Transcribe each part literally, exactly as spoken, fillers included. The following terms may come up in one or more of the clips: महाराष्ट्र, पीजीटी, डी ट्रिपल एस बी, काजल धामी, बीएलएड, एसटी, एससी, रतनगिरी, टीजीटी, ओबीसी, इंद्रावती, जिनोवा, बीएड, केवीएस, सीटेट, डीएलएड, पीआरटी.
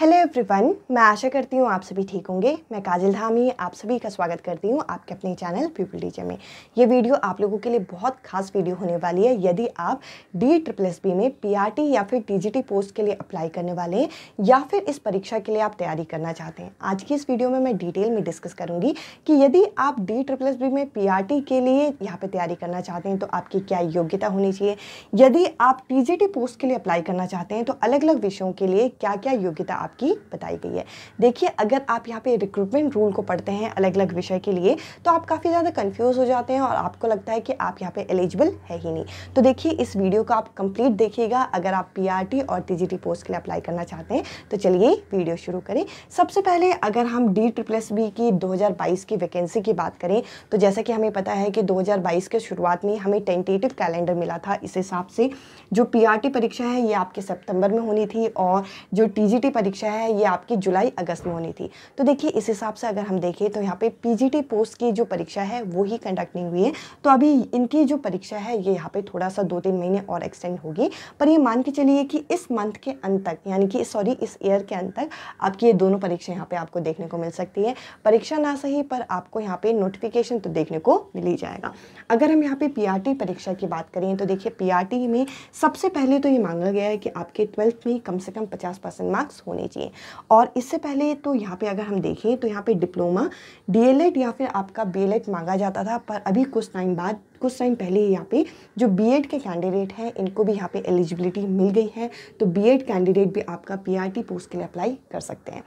Hello everyone, मैं आशा करती हूँ आप सभी ठीक होंगे। मैं काजल धामी आप सभी का स्वागत करती हूँ आपके अपने चैनल पीपल डीजे में। ये वीडियो आप लोगों के लिए बहुत खास वीडियो होने वाली है। यदि आप डी ट्रिपल एस बी में पीआरटी या फिर टीजीटी पोस्ट के लिए अप्लाई करने वाले हैं या फिर इस परीक्षा के लिए आप तैयारी करना चाहते हैं, आज की इस वीडियो में मैं डिटेल में डिस्कस करूँगी कि यदि आप डी ट्रिपल एस बी में पीआरटी के लिए यहाँ पर तैयारी करना चाहते हैं तो आपकी क्या योग्यता होनी चाहिए, यदि आप टीजीटी पोस्ट के लिए अप्लाई करना चाहते हैं तो अलग अलग विषयों के लिए क्या क्या योग्यता आपकी बताई गई है। देखिए, अगर आप यहाँ पे रिक्रूटमेंट रूल को पढ़ते हैं अलग अलग विषय के लिए तो आप काफ़ी ज़्यादा कंफ्यूज हो जाते हैं और आपको लगता है कि आप यहाँ पे एलिजिबल है ही नहीं। तो देखिए, इस वीडियो को आप कंप्लीट देखिएगा अगर आप पीआरटी और टीजीटी पोस्ट के लिए अप्लाई करना चाहते हैं। तो चलिए वीडियो शुरू करें। सबसे पहले अगर हम डी ट्रिपल एस बी की दो हज़ार बाईस की वैकेंसी की बात करें तो जैसा कि हमें पता है कि दो हज़ार बाईस के शुरुआत में हमें टेंटेटिव कैलेंडर मिला था। इस हिसाब से जो पीआरटी परीक्षा है ये आपके सितंबर में होनी थी और जो टीजीटी परीक्षा है ये आपकी जुलाई अगस्त में होनी थी। तो देखिए, इस हिसाब से अगर हम देखें तो यहाँ पे पीजीटी पोस्ट की जो परीक्षा है वो ही कंडक्ट नहीं हुई है। तो अभी इनकी जो परीक्षा है ये यहाँ पे थोड़ा सा दो तीन महीने और एक्सटेंड होगी, पर ये मान के चलिए कि इस मंथ के अंत तक यानी कि सॉरी इस ईयर के अंत तक आपकी ये दोनों परीक्षा यहाँ पे आपको देखने को मिल सकती है। परीक्षा ना सही पर आपको यहाँ पे नोटिफिकेशन तो देखने को मिल ही जाएगा। अगर हम यहाँ पे पीआरटी परीक्षा की बात करें तो देखिए, पीआरटी में सबसे पहले तो ये मांगा गया है कि आपके ट्वेल्थ में कम से कम पचास परसेंट मार्क्स होने चाहिए। और इससे पहले तो यहाँ पे अगर हम देखें तो यहाँ पे डिप्लोमा, डीएलएड या फिर आपका बीएलएड मांगा जाता था, पर अभी कुछ टाइम बाद कुछ टाइम पहले ही यहाँ पे जो बीएड के कैंडिडेट हैं इनको भी यहाँ पे एलिजिबिलिटी मिल गई है। तो बीएड कैंडिडेट भी आपका पीआरटी पोस्ट के लिए अप्लाई कर सकते हैं।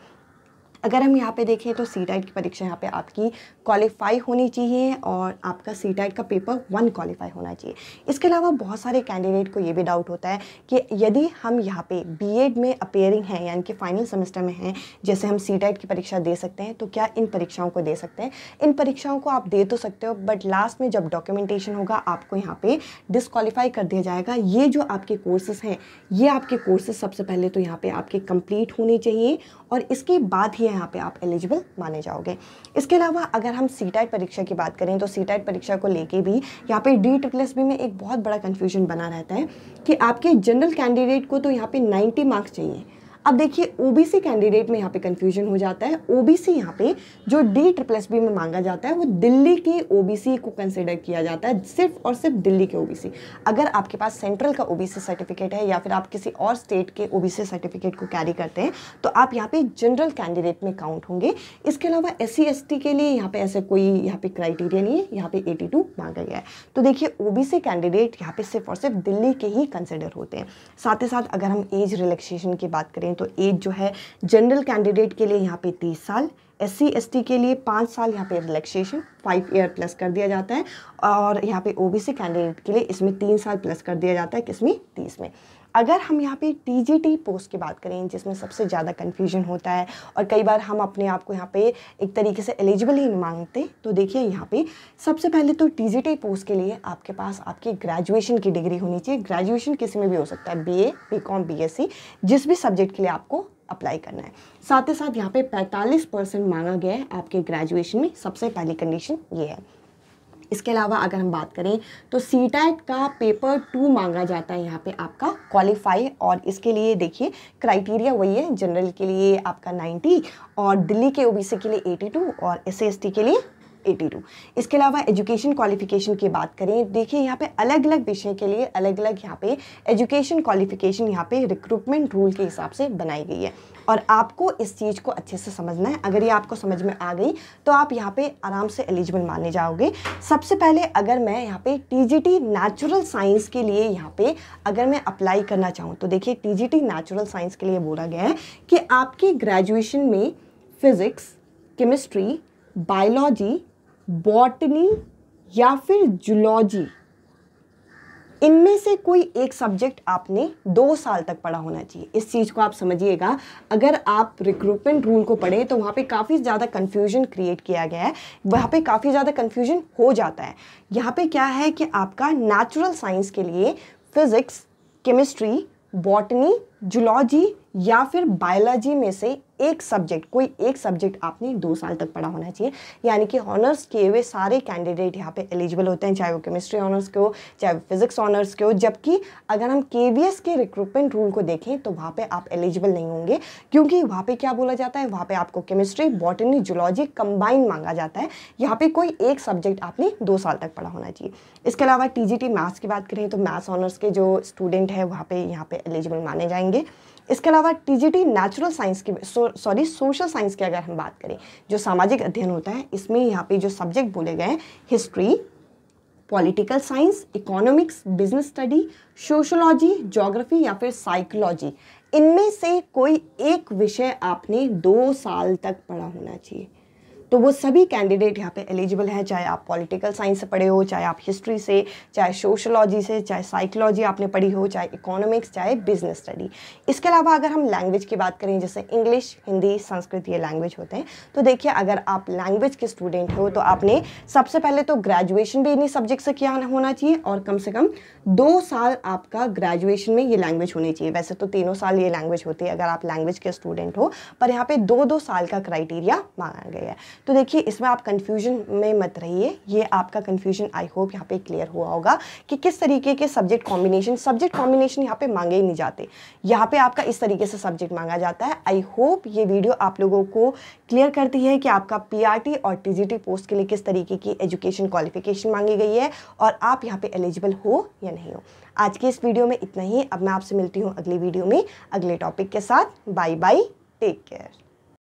अगर हम यहाँ पे देखें तो सीटेट की परीक्षा यहाँ पे आपकी क्वालिफाई होनी चाहिए और आपका सीटेट का पेपर वन क्वालिफाई होना चाहिए। इसके अलावा बहुत सारे कैंडिडेट को ये भी डाउट होता है कि यदि हम यहाँ पे बीएड में अपेयरिंग हैं यानी कि फाइनल सेमेस्टर में हैं, जैसे हम सीटेट की परीक्षा दे सकते हैं तो क्या इन परीक्षाओं को दे सकते हैं। इन परीक्षाओं को आप दे तो सकते हो, बट लास्ट में जब डॉक्यूमेंटेशन होगा आपको यहाँ पर डिसक्वालीफाई कर दिया जाएगा। ये जो आपके कोर्सेज़ हैं ये आपके कोर्सेज सबसे पहले तो यहाँ पर आपके कम्प्लीट होने चाहिए और इसके बाद ही यहाँ पे आप एलिजिबल माने जाओगे। इसके अलावा अगर हम सीटेट परीक्षा की बात करें तो सीटेट परीक्षा को लेके भी यहाँ पे डी ट्रिपल एस बी में एक बहुत बड़ा कंफ्यूजन बना रहता है कि आपके जनरल कैंडिडेट को तो यहाँ पे नब्बे मार्क्स चाहिए। अब देखिए, ओबीसी कैंडिडेट में यहाँ पे कंफ्यूजन हो जाता है। ओबीसी यहाँ पे जो डी ट्रिपल एस बी में मांगा जाता है वो दिल्ली के ओबीसी को कंसिडर किया जाता है, सिर्फ और सिर्फ दिल्ली के ओबीसी। अगर आपके पास सेंट्रल का ओबीसी सर्टिफिकेट है या फिर आप किसी और स्टेट के ओबीसी सर्टिफिकेट को कैरी करते हैं तो आप यहाँ पे जनरल कैंडिडेट में काउंट होंगे। इसके अलावा एससी एसटी के लिए यहाँ पे ऐसे कोई यहाँ पे क्राइटेरिया नहीं है, यहाँ पे एटी टू मांगा गया है। तो देखिए, ओबीसी कैंडिडेट यहाँ पे सिर्फ और सिर्फ दिल्ली के ही कंसिडर होते हैं। साथ ही साथ अगर हम एज रिलैक्सेशन की बात करें तो एज जो है जनरल कैंडिडेट के लिए यहाँ पे तीस साल, एससी एसटी के लिए पाँच साल यहाँ पे रिलैक्सेशन फाइव ईयर प्लस कर दिया जाता है और यहाँ पे ओबीसी कैंडिडेट के लिए इसमें तीन साल प्लस कर दिया जाता है, किसमें, तीस में। अगर हम यहाँ पे टीजीटी पोस्ट की बात करें जिसमें सबसे ज़्यादा कन्फ्यूजन होता है और कई बार हम अपने आप को यहाँ पे एक तरीके से एलिजिबल ही नहीं मांगते, तो देखिए यहाँ पे सबसे पहले तो टीजीटी पोस्ट के लिए आपके पास आपकी ग्रेजुएशन की डिग्री होनी चाहिए। ग्रेजुएशन किसी में भी हो सकता है, बीए, बीकॉम, बीएससी, जिस भी सब्जेक्ट के लिए आपको अप्लाई करना है। साथ ही साथ यहाँ पे पैंतालीस परसेंट मांगा गया है आपके ग्रेजुएशन में, सबसे पहली कंडीशन ये है। इसके अलावा अगर हम बात करें तो सीटेट का पेपर टू मांगा जाता है यहाँ पे आपका क्वालिफाई, और इसके लिए देखिए क्राइटेरिया वही है, जनरल के लिए आपका नब्बे और दिल्ली के ओबीसी के लिए बयासी और एससी एसटी के लिए बयासी। इसके अलावा एजुकेशन क्वालिफिकेशन की बात करें, देखिए यहाँ पे अलग अलग विषय के लिए अलग अलग यहाँ पे एजुकेशन क्वालिफिकेशन यहाँ पे रिक्रूटमेंट रूल के हिसाब से बनाई गई है और आपको इस चीज़ को अच्छे से समझना है। अगर ये आपको समझ में आ गई तो आप यहाँ पे आराम से एलिजिबल माने जाओगे। सबसे पहले अगर मैं यहाँ पे टीजीटी नेचुरल साइंस के लिए यहाँ पे अगर मैं अप्लाई करना चाहूँ तो देखिए, टीजीटी नेचुरल साइंस के लिए बोला गया है कि आपकी ग्रेजुएशन में फिज़िक्स, केमिस्ट्री, बायोलॉजी, बॉटनी या फिर जूलॉजी, इनमें से कोई एक सब्जेक्ट आपने दो साल तक पढ़ा होना चाहिए। इस चीज़ को आप समझिएगा। अगर आप रिक्रूटमेंट रूल को पढ़े तो वहाँ पे काफ़ी ज़्यादा कन्फ्यूजन क्रिएट किया गया है, वहाँ पे काफ़ी ज़्यादा कन्फ्यूजन हो जाता है। यहाँ पे क्या है कि आपका नेचुरल साइंस के लिए फिज़िक्स, केमिस्ट्री, बॉटनी जूलॉजी या फिर बायोलॉजी में से एक सब्जेक्ट, कोई एक सब्जेक्ट आपने दो साल तक पढ़ा होना चाहिए। यानी कि ऑनर्स किए हुए सारे कैंडिडेट यहाँ पे एलिजिबल होते हैं, चाहे वो केमिस्ट्री ऑनर्स के हो, चाहे वो फिजिक्स ऑनर्स के हो। जबकि अगर हम केवीएस के रिक्रूटमेंट रूल को देखें तो वहाँ पे आप एलिजिबल नहीं होंगे, क्योंकि वहाँ पे क्या बोला जाता है, वहाँ पे आपको केमिस्ट्री, बॉटनी, जूलॉजी कंबाइन मांगा जाता है। यहाँ पे कोई एक सब्जेक्ट आपने दो साल तक पढ़ा होना चाहिए। इसके अलावा टीजीटी मैथ्स की बात करें तो मैथ्स ऑनर्स के जो स्टूडेंट है वहाँ पे यहाँ पे एलिजिबल माने जाएंगे। इसके अलावा टीजीटी नेचुरल साइंस की सॉरी सोशल साइंस की अगर हम बात करें, जो सामाजिक अध्ययन होता है, इसमें यहाँ पे जो सब्जेक्ट बोले गए हैं history, political science, economics, business study, sociology, geography या फिर साइकोलॉजी, इनमें से कोई एक विषय आपने दो साल तक पढ़ा होना चाहिए। तो वो सभी कैंडिडेट यहाँ पे एलिजिबल हैं, चाहे आप पॉलिटिकल साइंस से पढ़े हो, चाहे आप हिस्ट्री से, चाहे सोशोलॉजी से, चाहे साइकोलॉजी आपने पढ़ी हो, चाहे इकोनॉमिक्स, चाहे बिजनेस स्टडी। इसके अलावा अगर हम लैंग्वेज की बात करें, जैसे इंग्लिश, हिंदी, संस्कृत, ये लैंग्वेज होते हैं। तो देखिए, अगर आप लैंग्वेज के स्टूडेंट हो तो आपने सबसे पहले तो ग्रेजुएशन भी इन्हीं सब्जेक्ट से किया होना चाहिए, और कम से कम दो साल आपका ग्रेजुएशन में ये लैंग्वेज होनी चाहिए। वैसे तो तीनों साल ये लैंग्वेज होती है अगर आप लैंग्वेज के स्टूडेंट हो, पर यहाँ पर दो दो साल का क्राइटेरिया मांगा गया है। तो देखिए, इसमें आप कंफ्यूजन में मत रहिए। ये आपका कंफ्यूजन आई होप यहाँ पे क्लियर हुआ होगा कि किस तरीके के सब्जेक्ट कॉम्बिनेशन सब्जेक्ट कॉम्बिनेशन यहाँ पे मांगे ही नहीं जाते, यहाँ पे आपका इस तरीके से सब्जेक्ट मांगा जाता है। आई होप ये वीडियो आप लोगों को क्लियर करती है कि आपका पीआरटी और टीजीटी पोस्ट के लिए किस तरीके की एजुकेशन क्वालिफिकेशन मांगी गई है और आप यहाँ पे एलिजिबल हो या नहीं हो। आज के इस वीडियो में इतना ही। अब मैं आपसे मिलती हूँ अगली वीडियो में अगले टॉपिक के साथ। Bye bye, take care.